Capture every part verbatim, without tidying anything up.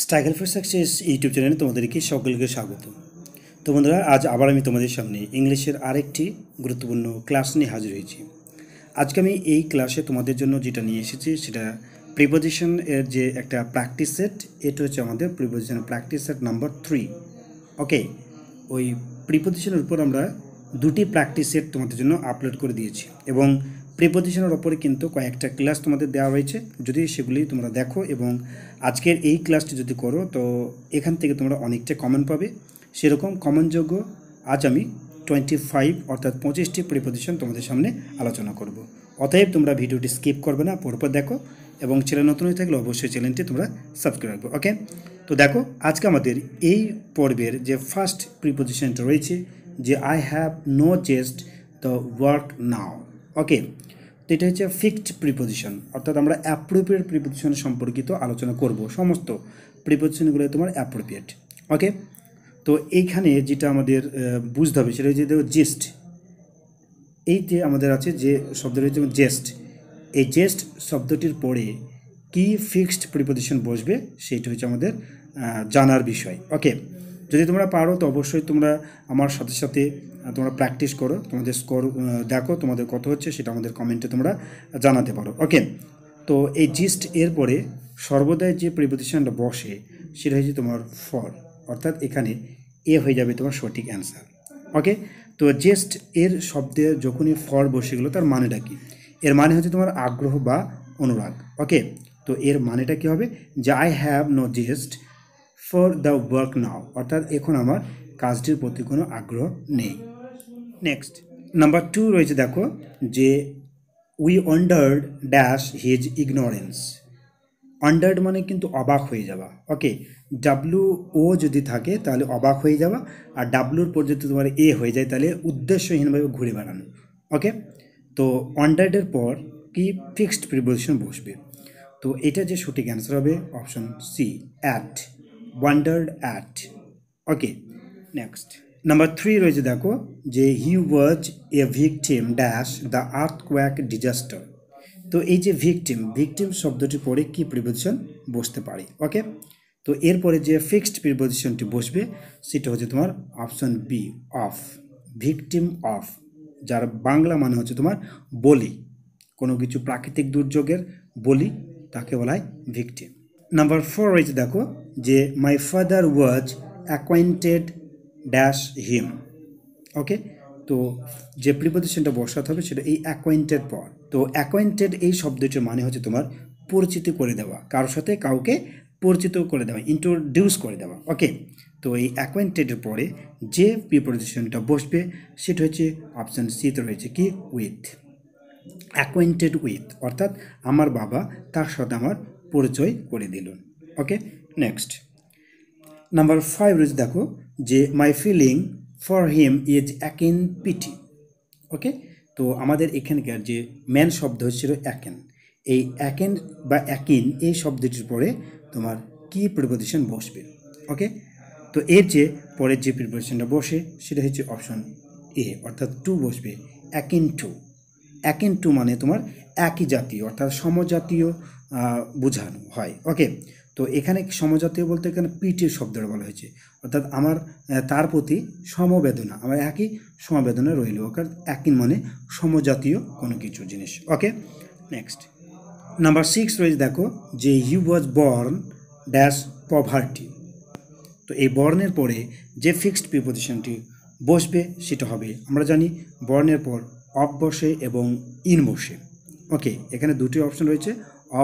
Struggle for success YouTube channel तुम्हादेरके सकलके स्वागत। तो बंधुरा आज आबार आमि तुम्हादेर सामने इंग्लिशेर आरेकटी गुरुत्वपूर्ण क्लास निये हाजिर होयेछि। आजके आमि एई क्लासे तुम्हादेर जोन्नो जेटा निये एसेछि सेटा प्रिपोजिशन एर जे एकटा प्रैक्टिस सेट, एटा हच्छे आमादेर preposition practice set number three. Okay, ओई प्रिपोजिशनेर उपर आमरा दुटी प्रैक्टिस सेट तुम्हादेर जोन्नो आपलोड करे दियेछि एबं प्रिपोजिशनेर ओपरे किन्तु कयेकटा क्लास तोमादेर देওয়া হয়েছে। যদি সেগুলি তোমরা দেখো এবং আজকের এই ক্লাসটি যদি করো তো এখান থেকে তোমরা অনেকটা কমেন্ট পাবে। সেরকম কমেন্টযোগ্য আজ আমি টোয়েন্টি ফাইভ অর্থাৎ পঁচিশটি প্রিপোজিশন তোমাদের সামনে আলোচনা করব। অতএব তোমরা ভিডিওটি স্কিপ করবে না, পরপর দেখো এবং চ্যানেল নতুন হয়ে থাকলে অবশ্যই চ্যানেলটি তোমরা সাবস্ক্রাইব করবে। ওকে, তো দেখো আজকে আমাদের এই পর্বের যে ফার্স্ট প্রিপোজিশনটা রয়েছে যে I have no zest the work now. Okay, तो ये हे फिक्स्ड प्रिपोजिशन अर्थात आमरा एप्रोप्रिएट प्रिपोजिशन सम्पर्कित आलोचना करब। समस्त प्रिपोजिशनगुलो तुम्हार एप्रोप्रिएट। ओके, तो एखाने जेटा आमादेर बुझते होबे सेटा जे देखो जेस्ट एइते आमादेर आछे जे शब्द रयेछे जेस्ट। एइ जेस्ट शब्दटिर परे कि फिक्स्ड प्रिपोजिशन बसबे सेटा होच्छे आमादेर जानार विषय। ओके, যদি তোমরা পারো তো অবশ্যই তোমরা আমার সাথে সাথে তোমরা প্র্যাকটিস করো, তোমাদের স্কোর দেখো তোমাদের কত হচ্ছে সেটা আমাদের কমেন্টে তোমরা জানাতে পারো। ওকে, তো এই জিস্ট এর পরে সর্বদাই যে প্রিপোজিশনটা বসে সেটা হচ্ছে তোমার ফর, অর্থাৎ এখানে এ হয়ে যাবে তোমার সঠিক অ্যান্সার। ওকে, তো জিস্ট এর শব্দে যখনই ফর বসে গেলো তার মানেটা কি? এর মানে হচ্ছে তোমার আগ্রহ বা অনুরাগ। ওকে, তো এর মানেটা কী হবে? যে I have no gist for the work now अर्थात एखन आमार काजटिर प्रति कोनो आग्रह नेই। नेक्स्ट नम्बर टू रयेছে देखो जे उई अंडार्ड डैश हिज इगनोरेंस। अंडार्ड माने किन्तु अबाक हये जावा। ओके, डब्ल्यू ओ जदि थाके ताहले अबाक हये जावा आर डब्ल्यूर पर जदि तोमार ए हये जाय ताहले उद्देश्यहीनभावे घुरे बेड़ानो। ओके, तो अंडार्डेर पर कि फिक्स्ड प्रिपोजिशन बसबे तो एटा जे सठिक आंसर हबे option C at wondered at। Okay, next number three रही है देखो जे he was a victim dash the earthquake disaster। तो ये victim victim शब्दटी पड़े कि प्रिपोजिशन बसते पारे। ओके, तो एर पर जो फिक्स्ड प्रिपोजिशन बसबे सेटा होच्छे तुम्हार option B of victim of जार बांगला मान होच्छे तुम्हार बलि। कोनो किछु प्राकृतिक दुर्योगेर बलि ताके बोला है victim। नम्बर फोर रही है देखो जे my father was acquainted dash him. Okay, तो जो प्रिपोजिशन बसाते हैं से एक्वाइंटेड पर तो एक्वाइंटेड ये शब्दटर मान होच्छे तुम्हार परिचित कर देवा, कारो साथे काउके परिचित कर देवा, इंट्रोड्यूस कर देवा। ओके, तो ये एक्वाइंटेडर पर जे प्रिपोजिशन बसबे सेटा होच्छे अपशन सी ते रही है कि उइथ एक्वाइंटेड उइथ अर्थात आमार बाबा तार साथे आमार परिचय करे दिल। ओके, नेक्स्ट नम्बर फाइव रही देखो जे my feeling for him is akin pity. Okay, तो आमादेर एखानकार जे मैन शब्द छिलो अकिन, ए अकिन बा अकिन ए शब्दटिर परे तोमार कि प्रिपोजिशन बसबे? ओके, तो एर जे परे जे प्रिपोजिशनटा बसे सेटा हच्छे अपशन ए अर्थात टू बसबे। अकिन टू अकिन टू माने तोमार एकई जातीय अर्थात समजातीय বোঝানো হয়। ওকে, তো এখানে সমজাতীয় বলতে এখানে পিটি শব্দটা বলা হয়েছে অর্থাৎ আমার তার প্রতি সমবেদনা, আমার একই সমবেদনা রইল। ওকে, একই মানে সমজাতীয় কোনো কিছু জিনিস। ওকে, নেক্সট নাম্বার সিক্স রয়েছে দেখো যে he was born dash poverty. তো এই বর্নের পরে যে ফিক্সড প্রিপোজিশনটি বসবে সেটা হবে আমরা জানি বর্নের পর অফ বসে এবং ইন বসে। ওকে, এখানে দুটি অপশন রয়েছে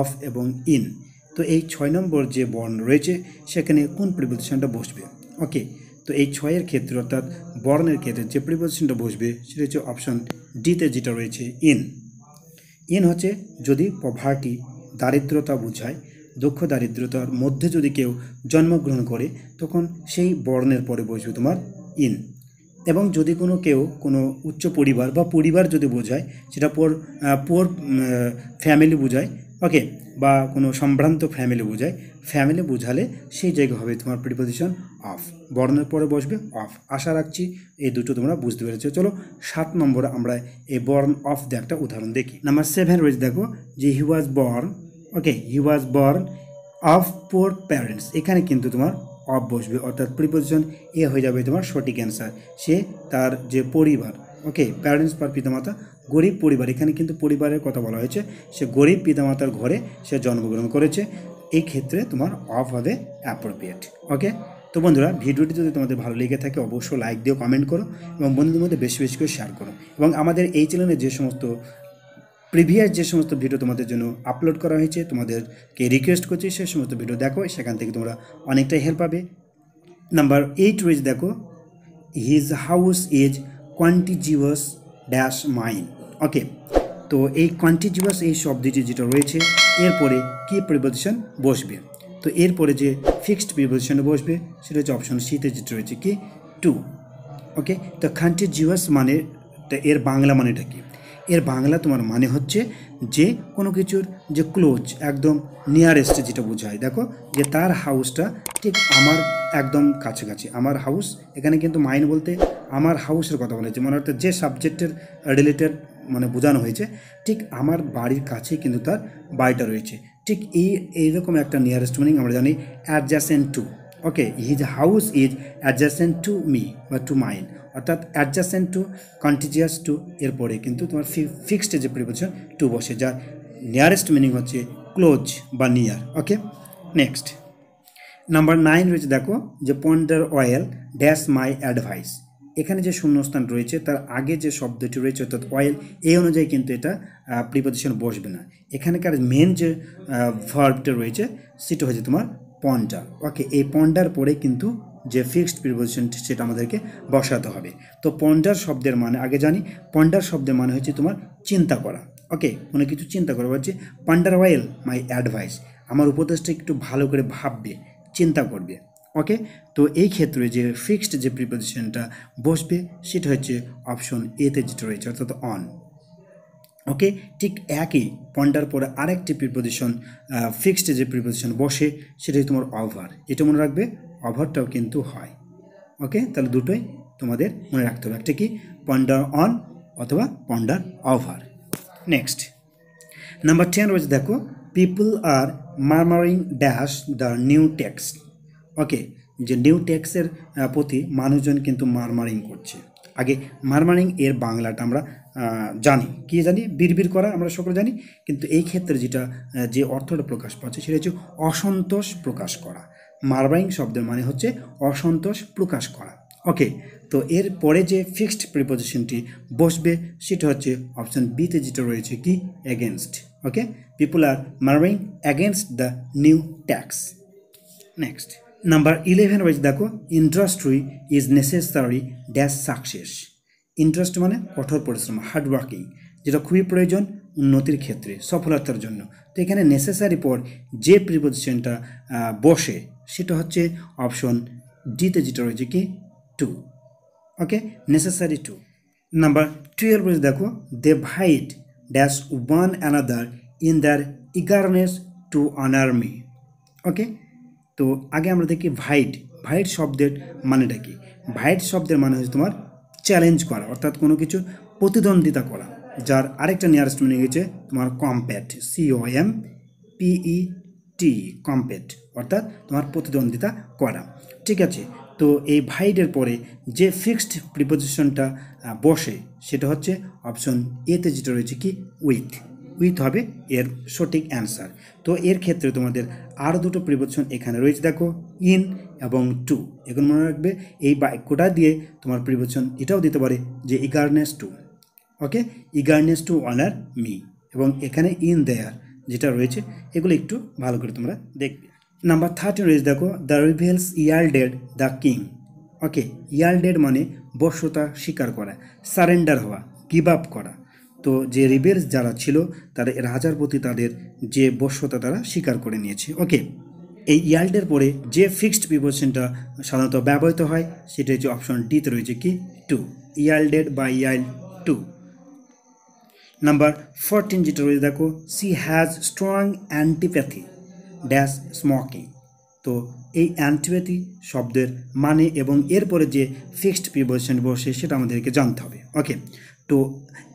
অফ এবং ইন। তো এই ছয় নম্বর যে বর্ণ রয়েছে সেখানে কোন প্রিপোজিশনটা বসবে? ওকে, তো এই ছয়ের ক্ষেত্রে অর্থাৎ বর্ণের ক্ষেত্রে যে প্রিপোজিশনটা বসবে সেটা হচ্ছে অপশন ডিতে যেটা রয়েছে ইন। ইন হচ্ছে যদি পভার্টি দারিদ্রতা বোঝায়, দুঃখ দারিদ্রতার মধ্যে যদি কেউ জন্মগ্রহণ করে তখন সেই বর্ণের পরে বসবে তোমার ইন। এবং যদি কোনো কেউ কোনো উচ্চ পরিবার বা পরিবার যদি বোঝায় সেটা পর পুয়ার ফ্যামিলি বোঝায়। ओके, बा कोनो सम्भ्रांत फैमिली बोझाय फैमिली बोझाले सेई जायगा हबे तुम्हार प्रिपोजिशन अफ बर्णेर परे बसबे अफ। आशा राखछि एई दुटो तोमरा बुझते पेरेछो। चलो सात नम्बर आमरा एई बर्न अफ एर एकटा उदाहरण देखी। नम्बर सेभेन रयेछे देखो जे he was born. Okay, he was born of poor parents এখানে কিন্তু তোমার অফ বসবে, অর্থাৎ প্রিপোজিশন এ হয়ে যাবে তোমার সঠিক অ্যান্সার। সে তার যে পরিবার, ওকে, প্যারেন্টস বা পিতামাতা, গরিব পরিবার, এখানে কিন্তু পরিবারের কথা বলা হয়েছে। সে গরিব পিতামাতার ঘরে সে জন্মগ্রহণ করেছে, এই ক্ষেত্রে তোমার অফ হবে অ্যাপ্রোপ্রিয়েট। ওকে, তো বন্ধুরা, ভিডিওটি যদি তোমাদের ভালো লেগে থাকে অবশ্যই লাইক দিও, কমেন্ট করো এবং বন্ধুদের মধ্যে বেশি বেশি করে শেয়ার করো। এবং আমাদের এই চ্যানেলে যে সমস্ত প্রিভিয়াস যে সমস্ত ভিডিও তোমাদের জন্য আপলোড করা হয়েছে, তোমাদেরকে রিকোয়েস্ট করছি সে সমস্ত ভিডিও দেখো, সেখান থেকে তোমরা অনেকটাই হেল্প পাবে। নাম্বার এইট রয়েছে, দেখো, his house is contiguous dash mine. Okay, তো এই কন্টিজিউয়াস এই শব্দটি যেটা রয়েছে এরপরে কি প্রিপোজিশন বসবে, তো এরপরে যে ফিক্সড প্রিপোজিশন বসবে সেটা হচ্ছে অপশন সিতে যেটা রয়েছে কি টু। ওকে, তো কন্টিজিউয়াস মানে এর বাংলা মানেটা কি? এর বাংলা তোমার মানে হচ্ছে যে কোনো কিছুর যে ক্লোজ, একদম নিয়ারেস্ট যেটা বোঝায়। দেখো যে তার হাউসটা ঠিক আমার একদম কাছাকাছি, আমার হাউস, এখানে কিন্তু মাইন বলতে আমার হাউসের কথা বলা হয়েছে, মানে অর্থাৎ যে সাবজেক্টের রিলেটেড মানে বোঝানো হয়েছে, ঠিক আমার বাড়ির কাছে কিন্তু তার বাড়িটা রয়েছে। ঠিক এই এইরকম একটা নিয়ারেস্ট মিনিং আমরা জানি adjacent to. Okay, his house is adjacent to me বা টু মাইন, অর্থাৎ অ্যাডজাসেন্ট টু, কন্টিজিয়াস টু, এরপরে কিন্তু তোমার ফিক্সড যে প্রিপোজিশন টু বসে, যার নিয়ারেস্ট মিনিং হচ্ছে ক্লোজ বা near. Okay, next number nine রয়েছে, দেখো, যে ponder oil dash my advice, এখানে যে শূন্যস্থান রয়েছে তার আগে যে শব্দটি রয়েছে অর্থাৎ অয়েল, এই অনুযায়ী কিন্তু এটা প্রিপোজিশন বসবে না। এখানকার মেন যে ভার্বটা রয়েছে সেটা হচ্ছে তোমার পন্ডার। ওকে, এই পন্ডার পরে কিন্তু যে ফিক্সড প্রিপোজিশন সেটা আমাদেরকে বসাতে হবে। তো পন্ডার শব্দের মানে আগে জানি, পন্ডার শব্দের মানে হচ্ছে তোমার চিন্তা করা। ওকে, কোনো কিছু চিন্তা করা হচ্ছে পন্ডার ওয়েল মাই অ্যাডভাইস, আমার উপদেশটা একটু ভালো করে ভাববে, চিন্তা করবে। ওকে, তো এই ক্ষেত্রে যে ফিক্সড যে প্রিপোজিশনটা বসবে সেটা হচ্ছে অপশন এতে যেটা রয়েছে অর্থাৎ অন। ওকে, ঠিক একই পন্ডার পরে আরেকটি প্রিপোজিশন ফিক্সড যে প্রিপোজিশন বসে সেটাই তোমার ওভার, এটা মনে রাখবে, ওভারটাও কিন্তু হয়। ওকে, তাহলে দুটোই তোমাদের মনে রাখতে হবে, একটা কি পন্ডার অন অথবা ponder over. Next number ten রয়েছে, দেখো, people are murmuring dash the new tax. Okay, যে নিউ ট্যাক্সের প্রতি মানুষজন কিন্তু মারমারিং করছে। আগে মারমারিং এর বাংলাটা আমরা জানি, কি জানি, বিড়বিড় করা, আমরা সকলে জানি, কিন্তু এই ক্ষেত্রে যেটা যে অর্থটা প্রকাশ পাচ্ছে সেটা হচ্ছে অসন্তোষ প্রকাশ করা। মারমারিং শব্দের মানে হচ্ছে অসন্তোষ প্রকাশ করা। ওকে, তো এর পরে যে ফিক্সড প্রিপোজিশনটি বসবে সেটা হচ্ছে অপশন বিতে যেটা রয়েছে কি against. Okay, people are murmuring against the new tax. Next number eleven রয়েছে, দেখো, industry is necessary dash success. Industry মানে কঠোর পরিশ্রম, হার্ডওয়ার্কিং, যেটা খুবই প্রয়োজন উন্নতির ক্ষেত্রে, সফলতার জন্য। তো এখানে নেসেসারি পর যে প্রিপোজিশনটা বসে সেটা হচ্ছে অপশন ডিতে যেটা রয়েছে কি to. Okay, necessary to. Number twelve রয়েছে, দেখো, they vied dash one another in their eagerness to honour me. Okay, তো আগে আমরা দেখি ভাইট, ভাইট শব্দের মানেটা কি? ভাইট শব্দের মানে হচ্ছে তোমার চ্যালেঞ্জ করা, অর্থাৎ কোনো কিছু প্রতিদ্বন্দ্বিতা করা, যার আরেকটা নিয়ারেস্ট মিনিং হচ্ছে তোমার compact, C O M P E T, compact, অর্থাৎ তোমার প্রতিদ্বন্দ্বিতা করা। ঠিক আছে, তো এই ভাইটের পরে যে ফিক্সড প্রিপোজিশনটা বসে সেটা হচ্ছে অপশন এতে যেটা রয়েছে কি উইথ। উইথ হবে এর সঠিক অ্যান্সার। তো এর ক্ষেত্রে তোমাদের আরও দুটো প্রিপোজিশন এখানে রয়েছে, দেখো, ইন এবং টু। এখন মনে রাখবে এই বাক্যটা দিয়ে তোমার প্রিপোজিশন এটাও দিতে পারে যে eagerness to. Okay, eagerness to honour me, এবং এখানে ইন দেয়ার যেটা রয়েছে, এগুলো একটু ভালো করে তোমরা দেখবে। নাম্বার থার্টিন রয়েছে, দেখো, the rebels yielded the king. Okay, yielded মানে বশ্যতা স্বীকার করা, সারেন্ডার হওয়া, গিভ আপ করা। তো যে রিবেলস যারা ছিল তাদের রাজার প্রতি তাদের যে বশ্যতা তারা স্বীকার করে নিয়েছে। ওকে, এই ইয়াল্ডের পরে যে ফিক্সড প্রিপোজিশনটা সাধারণত ব্যবহৃত হয় সেটা হচ্ছে অপশন ডিতে রয়েছে কি টু, ইয়াল্ডেড বা ইয়াল্ড টু। নাম্বার ফোরটিন যেটা রয়েছে, দেখো, she has strong antipathy dash smoking. তো এই অ্যান্টিপ্যাথি শব্দের মানে এবং এরপরে যে ফিক্সড প্রিপোজিশন বসে সেটা আমাদেরকে জানতে হবে। ওকে, তো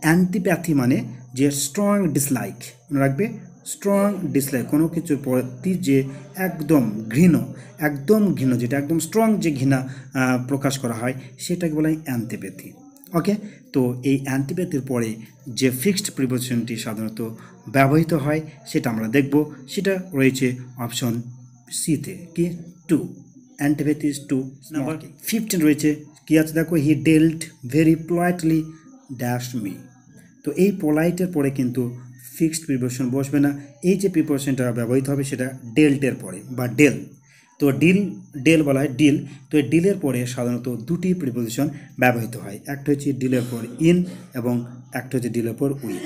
অ্যান্টিপ্যাথি মানে যে স্ট্রং ডিসলাইক, রাখবে স্ট্রং ডিসলাইক কোনো কিছুর প্রতি যে একদম ঘৃণ একদম ঘৃণ যেটা একদম স্ট্রং যে ঘৃণা প্রকাশ করা হয় সেটাকে বলা হয় অ্যান্টিপ্যাথি। ওকে, তো এই অ্যান্টিপ্যাথির পরে যে ফিক্সড প্রিপোজিশনটি সাধারণত ব্যবহৃত হয় সেটা আমরা দেখব, সেটা রয়েছে অপশন সিতে, কি to antipathy is to. Number fifteen রয়েছে কি আছে দেখো, he dealt very politely dash me. তো এই পোলাইটের পরে কিন্তু ফিক্সড প্রিপোজিশন বসবে না, এই যে প্রিপোজিশনটা ব্যবহৃত হবে সেটা ডেল্টের পরে বা ডেল। তো ডিল ডেল বলা হয় ডিল। তো এই ডিলের পরে সাধারণত দুটি প্রিপোজিশন ব্যবহৃত হয়, একটা হচ্ছে ডিলের পর ইন এবং একটা হচ্ছে ডিলের পর উইথ।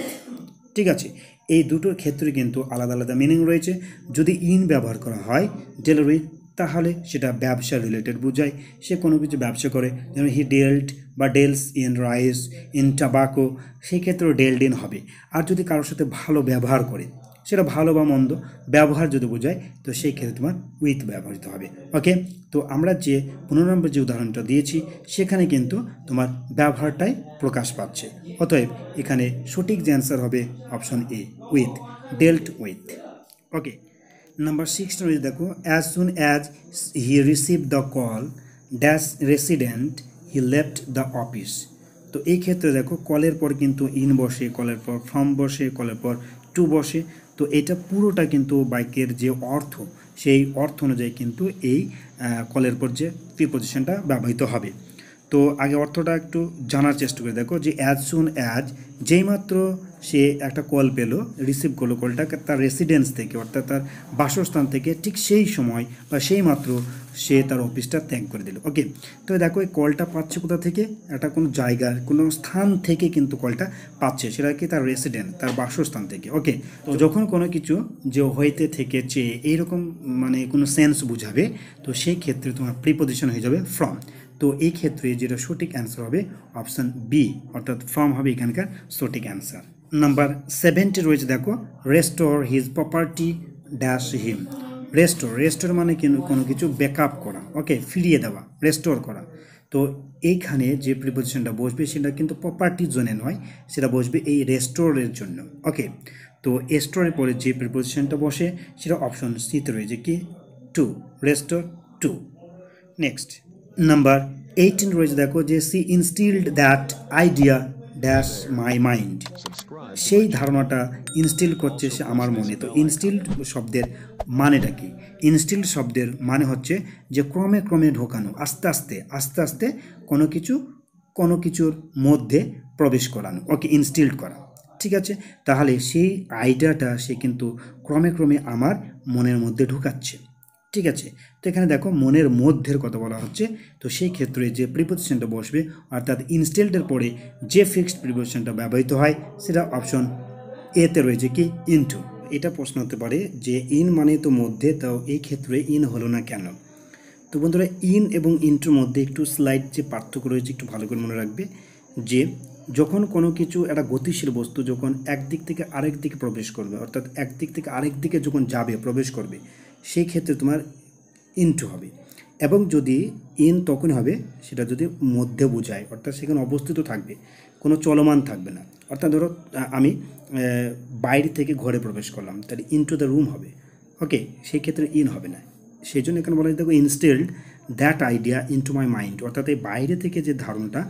ঠিক আছে, এই দুটোর ক্ষেত্রে কিন্তু আলাদা আলাদা মিনিং রয়েছে। যদি ইন ব্যবহার করা হয় ডেল উইথ, তাহলে সেটা ব্যবসা রিলেটেড বোঝায়, সে কোনো কিছু ব্যবসা করে, যেমন হি ডেল্ট বা deals in rice in tobacco, সেই ক্ষেত্রেও ডেল্ট ইন হবে। আর যদি কারোর সাথে ভালো ব্যবহার করে, সেটা ভালো বা মন্দ ব্যবহার যদি বোঝায় তো সেই ক্ষেত্রে তোমার উইথ ব্যবহৃত হবে। ওকে, তো আমরা যে পনেরো নম্বর যে উদাহরণটা দিয়েছি সেখানে কিন্তু তোমার ব্যবহারটাই প্রকাশ পাচ্ছে, অতএব এখানে সঠিক যে অ্যান্সার হবে option A, with, dealt with. Okay, number সিক্সটা রয়েছে দেখো, as soon as he receive the call dash resident he left the office. তো এই ক্ষেত্রে দেখো কলের পর কিন্তু ইন বসে, কলের পর ফ্রম বসে, কলের পর টু বসে। তো এটা পুরোটা কিন্তু বাক্যের যে অর্থ সেই অর্থ অনুযায়ী কিন্তু এই কলের পর যে প্রিপোজিশনটা ব্যবহৃত হবে। তো আগে অর্থটা একটু জানার চেষ্টা করে দেখো, যে অ্যাজ সুন অ্যাজ যেইমাত্র সে একটা কল পেলো, রিসিভ করলো কলটা তার রেসিডেন্স থেকে অর্থাৎ তার বাসস্থান থেকে, ঠিক সেই সময় বা সেই মাত্র সে তার অফিসটা ত্যাগ করে দিল। ওকে, তো দেখো এই কলটা পাচ্ছে কোথা থেকে, একটা কোনো জায়গার কোনো স্থান থেকে কিন্তু কলটা পাচ্ছে, সেটা কি তার রেসিডেন্ট, তার বাসস্থান থেকে। ওকে, তো যখন কোনো কিছু যে হইতে থেকে চেয়ে এইরকম মানে কোনো সেন্স বুঝাবে তো সেই ক্ষেত্রে তোমার প্রিপোজিশন হয়ে যাবে ফ্রম। তো এই ক্ষেত্রে যেটা সঠিক অ্যান্সার হবে অপশন বি, অর্থাৎ ফ্রম হবে এখানকার সঠিক অ্যান্সার। নাম্বার সেভেন্টি রয়েছে দেখো, restore his property dash him. Restore, restore মানে কিন্তু কোনো কিছু ব্যাক আপ করা, ওকে, ফিরিয়ে দেওয়া, রেস্টোর করা। তো এইখানে যে প্রিপোজিশনটা বসবে সেটা কিন্তু প্রপার্টির জন্য নয়, সেটা বসবে এই রেস্টোরের জন্য। ওকে, তো রেস্টোরের পরে যে প্রিপোজিশনটা বসে সেটা অপশন সিতে রয়েছে, কি to, restore to. Next number eighteen রয়েছে দেখো, যে she instilled that idea dash my mind. সেই ধারণাটা ইনস্টিল করছে সে আমার মনে। তো ইনস্টিল শব্দের মানেটা কি? ইনস্টিল শব্দের মানে হচ্ছে যে ক্রমে ক্রমে ঢোকানো, আস্তে আস্তে আস্তে আস্তে কোনো কিছু কোনো কিছুর মধ্যে প্রবেশ করানো। ওকে, ইনস্টিল করা, ঠিক আছে। তাহলে সেই আইডিয়াটা সে কিন্তু ক্রমে ক্রমে আমার মনের মধ্যে ঢুকাচ্ছে, ঠিক আছে। তো এখানে দেখো মনের মধ্যের কথা বলা হচ্ছে, তো সেই ক্ষেত্রে যে প্রিপোজিশনটা বসবে অর্থাৎ ইনস্টিলডের পরে যে ফিক্সড প্রিপোজিশনটা ব্যবহৃত হয় সেটা অপশন এতে রয়েছে, কি ইনটু। এটা প্রশ্ন হতে পারে যে ইন মানে তো মধ্যে, তাও এই ক্ষেত্রে ইন হলো না কেন? তো বন্ধুরা, ইন এবং ইনটুর মধ্যে একটু স্লাইড যে পার্থক্য রয়েছে একটু ভালো করে মনে রাখবে, যে যখন কোনো কিছু একটা গতিশীল বস্তু যখন একদিক থেকে আরেক দিকে প্রবেশ করবে অর্থাৎ একদিক থেকে আরেক দিকে যখন যাবে প্রবেশ করবে সেই ক্ষেত্রে তোমার ইনটু হবে, এবং যদি ইন তখন হবে সেটা যদি মধ্যে বোঝায় অর্থাৎ সেখানে অবস্থিত থাকবে, কোনো চলমান থাকবে না। অর্থাৎ ধরো আমি বাইরে থেকে ঘরে প্রবেশ করলাম, তাহলে ইনটু দ্য রুম হবে। ওকে, সেই ক্ষেত্রে ইন হবে না, সেই জন্য এখানে বলা যায় দেখো instilled that idea into my mind, অর্থাৎ এই বাইরে থেকে যে ধারণাটা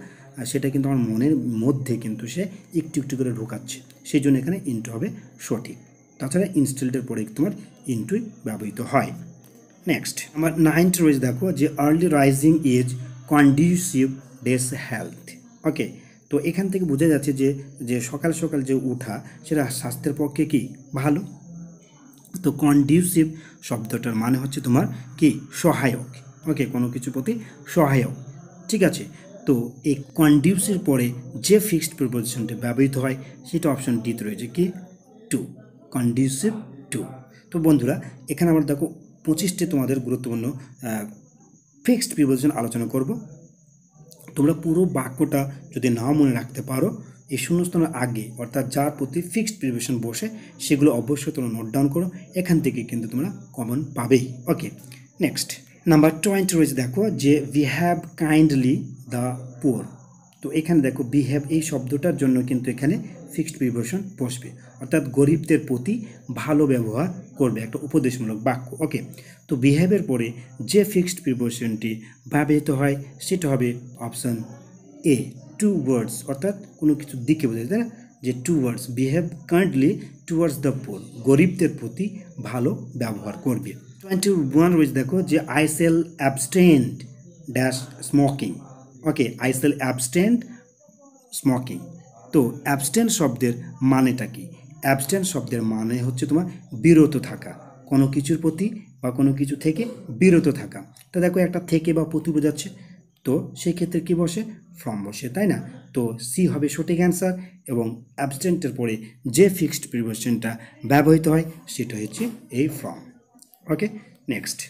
সেটা কিন্তু আমার মনের মধ্যে কিন্তু সে একটু একটু করে ঢোকাচ্ছে, সেই জন্য এখানে ইনটু হবে সঠিক। তাছাড়া ইনস্টিলডের পরে তোমার ইনটুই ব্যবহৃত হয়। নেক্সট আমার নাইন্থ রয়েছে দেখো, যে early rising is conducive dash health. Okay, তো এখান থেকে বোঝা যাচ্ছে যে যে সকাল সকাল যে ওঠা সেটা স্বাস্থ্যের পক্ষে কি ভালো। তো কন্ডিউসিভ শব্দটার মানে হচ্ছে তোমার কি সহায়ক, ওকে, কোনো কিছু প্রতি সহায়ক, ঠিক আছে। তো এই কন্ডিউসিভ পরে যে ফিক্সড প্রিপোজিশনটা ব্যবহৃত হয় সেটা অপশন ডিতে রয়েছে, কি টু, কন্ডিউসিভ টু। তো বন্ধুরা, এখানে আমরা দেখো পঁচিশটি তোমাদের গুরুত্বপূর্ণ ফিক্সড প্রিপোজিশন আলোচনা করব। তোমরা পুরো বাক্যটা যদি নাও মনে রাখতে পারো, এই শূন্যস্থানের আগে অর্থাৎ যার প্রতি ফিক্সড প্রিপোজিশন বসে সেগুলো অবশ্যই তোমরা নোট ডাউন করো, এখান থেকে কিন্তু তোমরা কমন পাবেই। ওকে, নেক্সট নাম্বার টোয়েন্টি রয়েছে দেখো, যে we have kindly the poor. तो एखाने देखो बिहेव ए शब्दटार जोन्नो किन्तु एखाने फिक्सड प्रिपोजिशन बसबे अर्थात गरीबदेर प्रति भालो व्यवहार करबे एकटा उपदेशमूलक वाक्य। ओके तो बिहेवेर परे जे फिक्सड प्रिपोजिशनटी व्यवहृत हय सेटा हबे अपशन ए टुवर्ड्स अर्थात कोनो किछुर दिके बोझाय ताई ना जे towards behave kindly towards the poor गरीबदेर प्रति भालो व्यवहार करबे। टोयेंटी वन रोज देखो जे I shall abstain dash smoking. Okay I shall abstain smoking तो अब्सटेन शब्देर मानेटा कि अब्सटेन शब्देर माने होच्छे तुम्हार बिरत थाका कोनो किछुर प्रति बा कोनो किछु थेके बिरत थाका। तो देखो एकटा थेके बा प्रति बोझाচ্ছে तो सेई क्षेत्रे कि बसे फ्रम बसे ताई ना तो सी हबे सठिक आंसर एवं अब्सटेंटर परे जे फिक्सड प्रिपोजिशनटा व्यवहृत हय सेटा होच्छे ए from. Okay next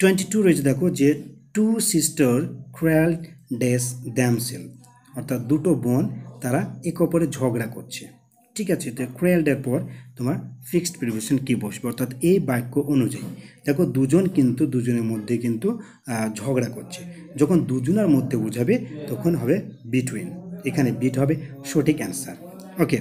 twenty two रयेछे देखो जे two sister cried dash themselves अर्थात दुटो बोन तारा एक अपरे झगड़ा करछे ठीक आछे। तो क्राइडेर पर तुम्हार फिक्सड प्रिपोजिशन कि बसबे अर्थात ए वाक्य अनुयायी देखो दुजन किन्तु दुजनेर मध्य किन्तु झगड़ा करछे जखन दुजनार मध्य बुझाबे तखन हबे बिटुइन एखाने बीट हबे सठिक answer. Okay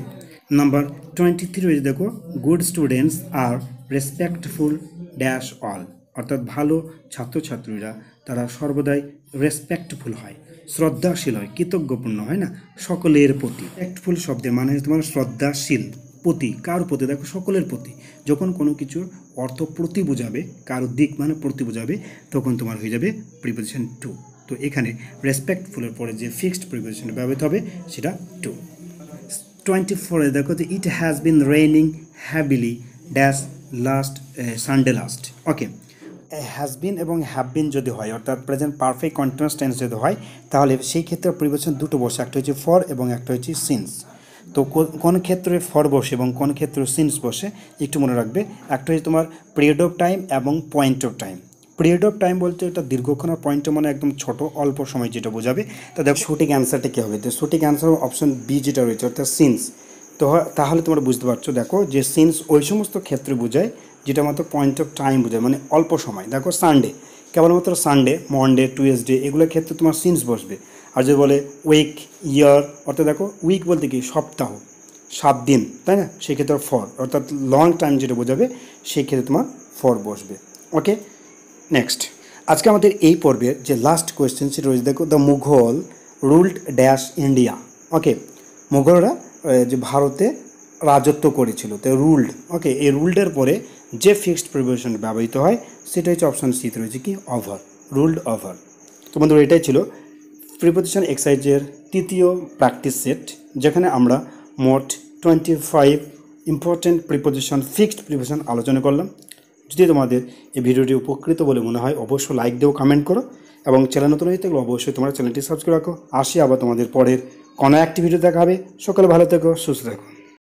number twenty three देखो good students are respectful dash all अर्थात भालो छात्र छात्रीरा तारा सर्वदाई रेसपेक्टफुल हय श्रद्धाशील है कृतज्ञपूर्ण है ना सकलेर प्रति रेसपेक्टफुल शब्देर माने तुम्हार श्रद्धाशील प्रति कार प्रति देखो सकलेर प्रति जखन कोनो किछुर अर्थ प्रति बोझाबे कारो दिक माने प्रति बोझाबे तखन तुम्हार हये जाबे प्रिपोजिशन टू। तो एखाने रेसपेक्टफुलेर परे जे फिक्सड प्रिपोजिशन व्यवहृत हबे सेटा टू। टोयेंटी फोर ए देखो it has been raining heavily dash last Sunday last. Okay has been एवं हैव बीन जो है अर्थात प्रेजेंट परफेक्ट कंटिन्यूअस टेंस जो है ताहले सेई क्षेत्रे प्रिपोजिशन दुटो बसे एकटा होच्छे फर एवं एकटा होच्छे सिंस। तो कोन क्षेत्रे फर बसे एवं कोन क्षेत्रे सिंस बसे एकटु मने राखबे एकटा होच्छे तुम्हार पिरियड अफ टाइम एवं point of time. Period of time बोलते एटा दीर्घक्षण और पॉइंट माने एकदम छोटो अल्प समय जेटा बोझाबे। तो देखो सठिक आंसरटा कि हबे तो सठिक आंसर अपशन बी जेटा रयेछे अर्थात सिंस। तो ताहले तोमरा बुझते पारछो देखो जे सिंस ओई समस्त क्षेत्रे बोझाय जेटा मात्र पॉइंट अफ टाइम बोझाय माने अल्प समय देखो सानडे केवलमात्र सानडे मंडे ट्यूसडे एगुलोर क्षेत्रे तुम्हार सिंस बसबे और जो बोले उइक इयार अर्थात देखो उइक बोलते कि सप्ताह सात दिन ताई ना सेई क्षेत्रे फर अर्थात लंग टाइम जेटा बोझाबे सेई क्षेत्रे तुम्हार फर बसबे। ओके नेक्स्ट आजके आमादेर एई पर्बेर जे लास्ट क्वेश्चन सेटा रयेछे देखो the Mughal ruled dash India. Okay मुघलरा जो भारते राजत्व करेछिलो तो रूल्ड। ओके ए रूल्डर परे जे फिक्सड प्रिपोजिशन व्यवहृत हय सेटा हच्छे अपशन सी ते रयेछे कि ओवर रूल्ड ओवर। तो बंधुरा एटाई छिलो प्रिपोजिशन एक्सरसाइजेर तृतीय प्रैक्टिस सेट जेखाने आमरा मोट twenty five important preposition fixed preposition आलोचना करलाम। यदि तुम्हारे ये भिडियोटी उपकृत बोले मने हय अवश्य लाइक दिओ कमेंट करो और चैनल नतुन हये थाकले अवश्य तुम्हारा चैनलटी सबस्क्राइब करो। आशी आबार तुम्हादेर परेर कोनो एक भिडियो देखा होबे। सकले भालो থেকো সুস্থ থেকো।